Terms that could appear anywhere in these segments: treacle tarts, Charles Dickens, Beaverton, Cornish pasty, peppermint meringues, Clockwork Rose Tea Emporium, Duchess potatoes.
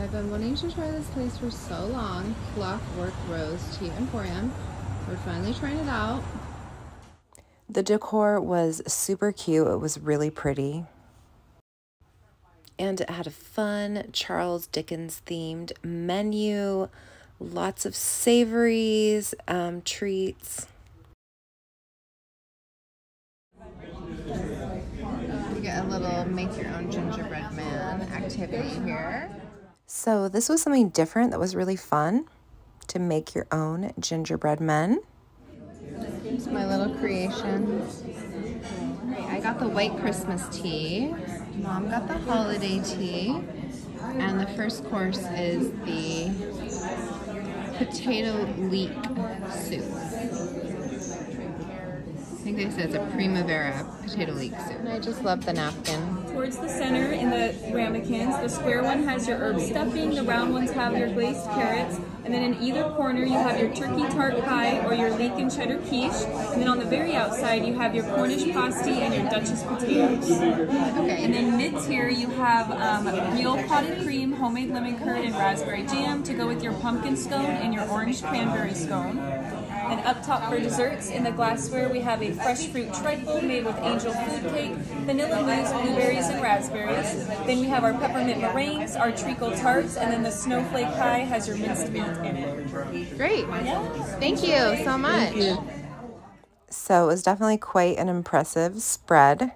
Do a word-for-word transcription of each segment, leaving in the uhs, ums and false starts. I've been wanting to try this place for so long, Clockwork Rose Tea Emporium. We're finally trying it out. The decor was super cute. It was really pretty. And it had a fun Charles Dickens themed menu, lots of savories, um, treats. You get a little make your own gingerbread man activity here. So this was something different that was really fun, to make your own gingerbread men. Here's my little creation. I got the white Christmas tea. Mom got the holiday tea. And the first course is the potato leek soup. I think they said it's a primavera potato leek soup. And I just love the napkin. Towards the center in the ramekins, the square one has your herb stuffing, the round ones have your glazed carrots, and then in either corner you have your turkey tart pie or your leek and cheddar quiche, and then on the very outside you have your Cornish pasty and your Duchess potatoes. Okay. And then mid-tier you have um, real potted cream, homemade lemon curd, and raspberry jam to go with your pumpkin scone and your orange cranberry scone. And up top for desserts, in the glassware, we have a fresh fruit treacle made with angel food cake, vanilla mousse, blueberries, and raspberries. Then we have our peppermint meringues, our treacle tarts, and then the snowflake pie has your minced meat in it. Great. Yeah. Thank you so much. You. So it was definitely quite an impressive spread.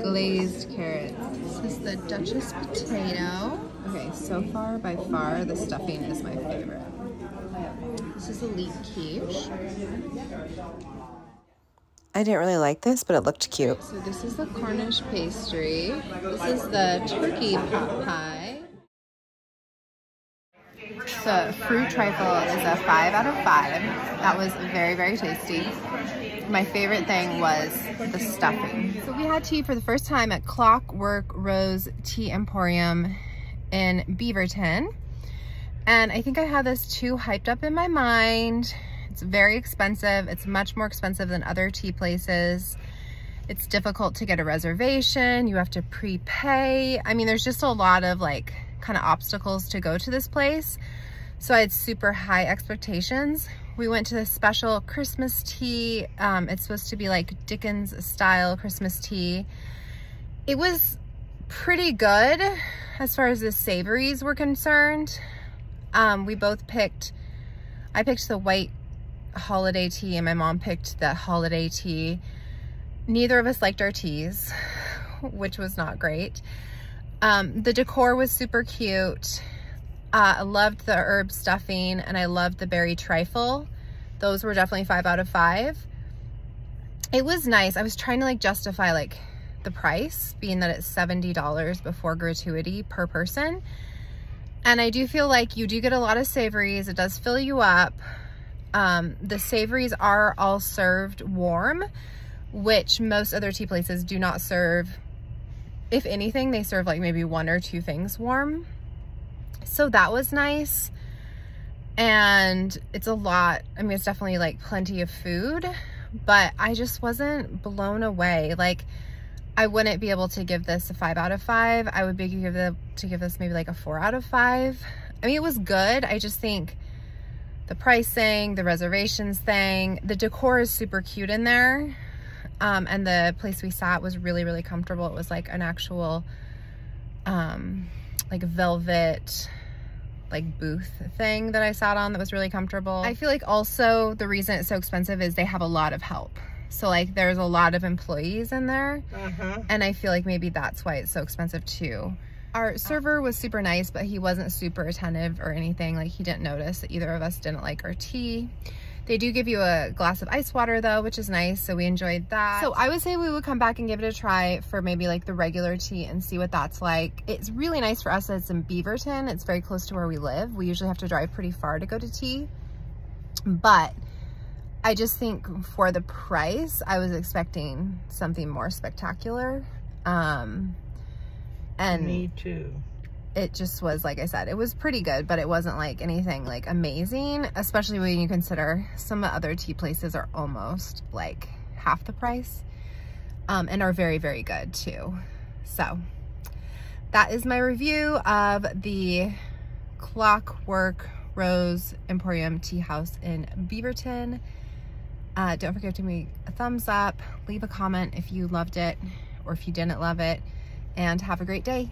Glazed carrots. This is the Duchess potato. Okay, so far, by far, the stuffing is my favorite. This is a leek quiche. I didn't really like this, but it looked cute. So this is the Cornish pastry. This is the turkey pot pie. So fruit trifle is a five out of five. That was very, very tasty. My favorite thing was the stuffing. So we had tea for the first time at Clockwork Rose Tea Emporium in Beaverton. And I think I had this too hyped up in my mind. It's very expensive. It's much more expensive than other tea places. It's difficult to get a reservation. You have to prepay. I mean, there's just a lot of like kind of obstacles to go to this place. So I had super high expectations. We went to this special Christmas tea. Um, it's supposed to be like Dickens style Christmas tea. It was pretty good as far as the savories were concerned. Um, we both picked, I picked the white holiday tea and my mom picked the holiday tea. Neither of us liked our teas, which was not great. Um, the decor was super cute. Uh, I loved the herb stuffing and I loved the berry trifle. Those were definitely five out of five. It was nice. I was trying to like justify like the price, being that it's seventy dollars before gratuity per person. And I do feel like you do get a lot of savories. It does fill you up. Um, the savories are all served warm, which most other tea places do not serve. If anything, they serve like maybe one or two things warm. So that was nice. And it's a lot. I mean, it's definitely like plenty of food, but I just wasn't blown away. Like I wouldn't be able to give this a five out of five. I would be give the, to give this maybe like a four out of five. I mean, it was good. I just think the pricing, the reservations thing, the decor is super cute in there. Um, and the place we sat was really, really comfortable. It was like an actual, um, like velvet like booth thing that I sat on that was really comfortable. I feel like also the reason it's so expensive is they have a lot of help. So like there's a lot of employees in there. Uh-huh. And I feel like maybe that's why it's so expensive too. Our server was super nice, but he wasn't super attentive or anything. Like he didn't notice that either of us didn't like our tea. They do give you a glass of ice water though, which is nice. So we enjoyed that. So I would say we would come back and give it a try for maybe like the regular tea and see what that's like. It's really nice for us that it's in Beaverton. It's very close to where we live. We usually have to drive pretty far to go to tea. But I just think for the price, I was expecting something more spectacular. Um, and me too. it just was, like I said, it was pretty good, but it wasn't like anything like amazing, especially when you consider some other tea places are almost like half the price, um, and are very, very good too. So that is my review of the Clockwork Rose Emporium Tea House in Beaverton. Uh, don't forget to give me a thumbs up, leave a comment if you loved it or if you didn't love it, and have a great day.